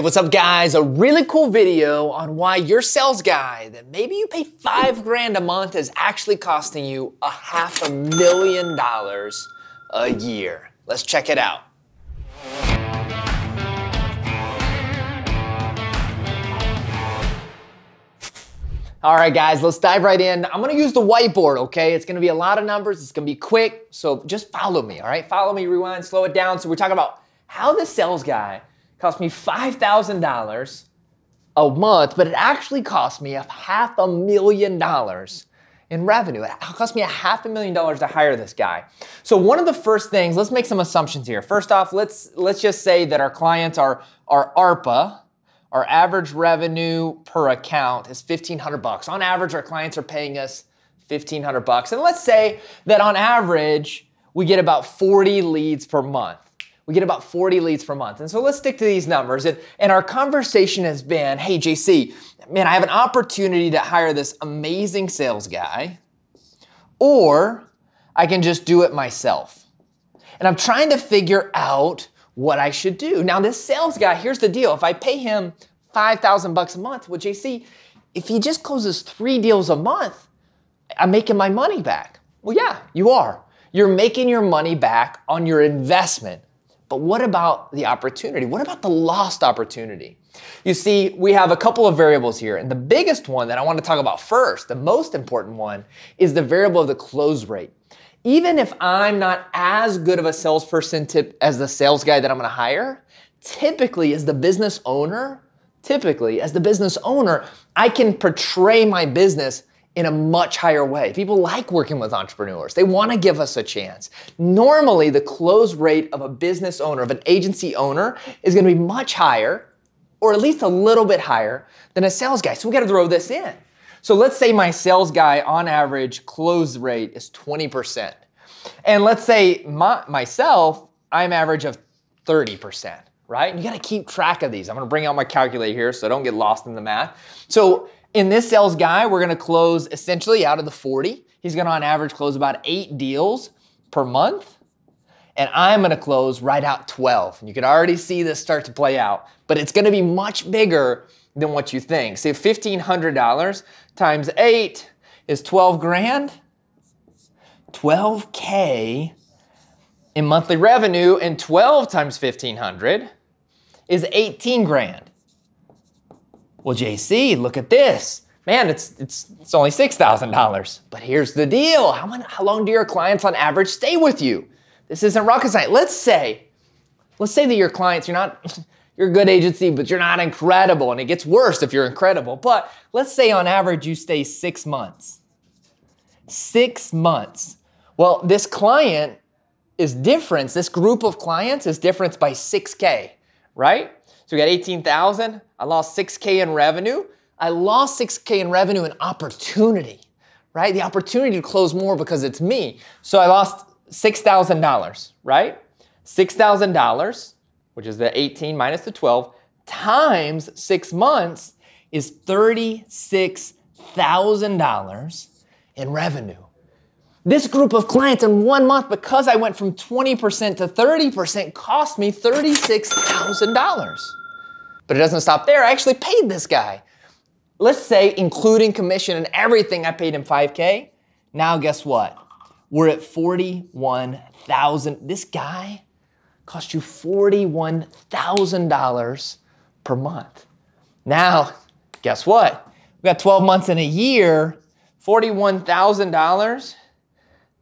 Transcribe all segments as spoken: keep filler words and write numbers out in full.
Hey, what's up guys? A really cool video on why your sales guy that maybe you pay five grand a month is actually costing you a half a million dollars a year. Let's check it out. All right guys, let's dive right in. I'm gonna use the whiteboard, okay? It's gonna be a lot of numbers, it's gonna be quick, so just follow me, all right? Follow me, rewind, slow it down. So we're talking about how this sales guy cost me five thousand dollars a month, but it actually cost me a half a million dollars in revenue. It cost me a half a million dollars to hire this guy. So one of the first things, let's make some assumptions here. First off, let's let's just say that our clients are are ARPA. Our average revenue per account is fifteen hundred bucks. On average, our clients are paying us fifteen hundred bucks. And let's say that on average, we get about forty leads per month. We get about forty leads per month. And so let's stick to these numbers. And, and our conversation has been, hey, J C, man, I have an opportunity to hire this amazing sales guy, or I can just do it myself. And I'm trying to figure out what I should do. Now this sales guy, here's the deal. If I pay him five thousand bucks a month, well, J C, if he just closes three deals a month, I'm making my money back. Well, yeah, you are. You're making your money back on your investment. But what about the opportunity? What about the lost opportunity? You see, we have a couple of variables here, and the biggest one that I want to talk about first, the most important one, is the variable of the close rate. Even if I'm not as good of a salesperson tip as the sales guy that I'm going to hire, typically as the business owner, typically as the business owner, I can portray my business in a much higher way. People like working with entrepreneurs. They want to give us a chance. Normally, the close rate of a business owner, of an agency owner, is going to be much higher, or at least a little bit higher than a sales guy. So we got to throw this in. So let's say my sales guy, on average, close rate is twenty percent. And let's say my, myself, I'm average of thirty percent, right? And you got to keep track of these. I'm going to bring out my calculator here so I don't get lost in the math. So in this sales guy, we're gonna close essentially out of the forty. He's gonna on average close about eight deals per month. And I'm gonna close right out twelve. And you can already see this start to play out, but it's gonna be much bigger than what you think. So fifteen hundred dollars times eight is twelve grand, twelve K in monthly revenue, and twelve times fifteen hundred is eighteen grand. Well, J C, look at this. Man, it's, it's, it's only six thousand dollars. But here's the deal. How, how long do your clients on average stay with you? This isn't rocket science. Let's say, let's say that your clients, you're not, you're a good agency, but you're not incredible. And it gets worse if you're incredible. But let's say on average, you stay six months. Six months. Well, this client is different. This group of clients is different by six K, right? So we got eighteen thousand, I lost six K in revenue. I lost six K in revenue and opportunity, right? The opportunity to close more because it's me. So I lost six thousand dollars, right? six thousand dollars, which is the eighteen minus the twelve, times six months is thirty-six thousand dollars in revenue. This group of clients in one month, because I went from twenty percent to thirty percent, cost me thirty-six thousand dollars. But it doesn't stop there. I actually paid this guy. Let's say, including commission and everything, I paid him five K. Now guess what? We're at forty-one thousand dollars. This guy cost you forty-one thousand dollars per month. Now, guess what? We've got twelve months in a year, forty-one thousand dollars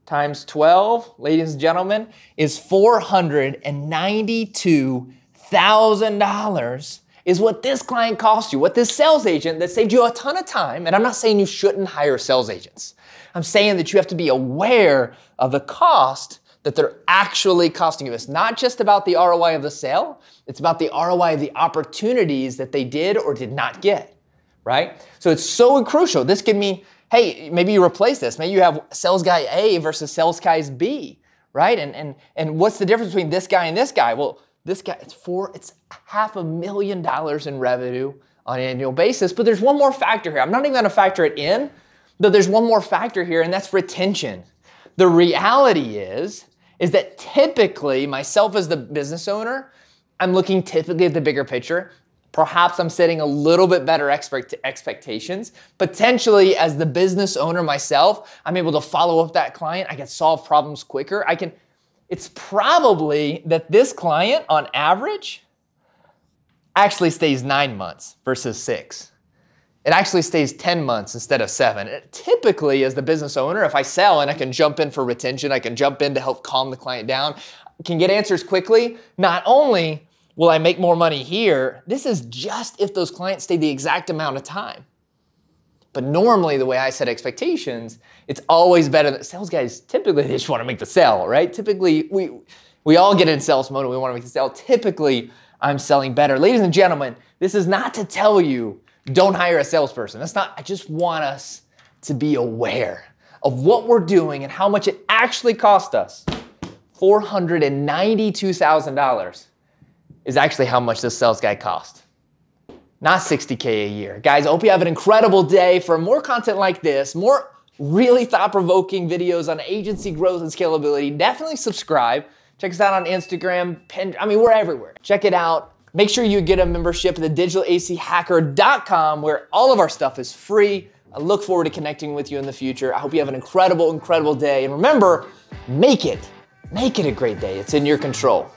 times twelve, ladies and gentlemen, is four hundred ninety-two thousand dollars. Is what this client cost you, what this sales agent that saved you a ton of time. And I'm not saying you shouldn't hire sales agents. I'm saying that you have to be aware of the cost that they're actually costing you. It's not just about the R O I of the sale, it's about the R O I of the opportunities that they did or did not get, right? So it's so crucial. This can mean, hey, maybe you replace this. Maybe you have sales guy A versus sales guy B, right? And, and, and what's the difference between this guy and this guy? Well, this guy, it's four, it's half a million dollars in revenue on an annual basis. But there's one more factor here. I'm not even gonna factor it in, but there's one more factor here, and that's retention. The reality is, is that typically myself as the business owner, I'm looking typically at the bigger picture. Perhaps I'm setting a little bit better expect expectations. Potentially, as the business owner myself, I'm able to follow up that client. I can solve problems quicker. I can, it's probably that this client on average actually stays nine months versus six. It actually stays ten months instead of seven. It typically, as the business owner, if I sell and I can jump in for retention, I can jump in to help calm the client down, can get answers quickly, not only will I make more money here, this is just if those clients stay the exact amount of time. But normally the way I set expectations, it's always better than sales guys. Typically they just want to make the sale, right? Typically we, we all get in sales mode and we want to make the sale. Typically I'm selling better. Ladies and gentlemen, this is not to tell you don't hire a salesperson. That's not, I just want us to be aware of what we're doing and how much it actually cost us. four hundred ninety-two thousand dollars is actually how much this sales guy cost, not sixty K a year. Guys, I hope you have an incredible day. For more content like this, more really thought-provoking videos on agency growth and scalability, definitely subscribe. Check us out on Instagram, Pinterest, I mean, we're everywhere. Check it out. Make sure you get a membership at the digital A C hacker dot com where all of our stuff is free. I look forward to connecting with you in the future. I hope you have an incredible, incredible day. And remember, make it. Make it a great day. It's in your control.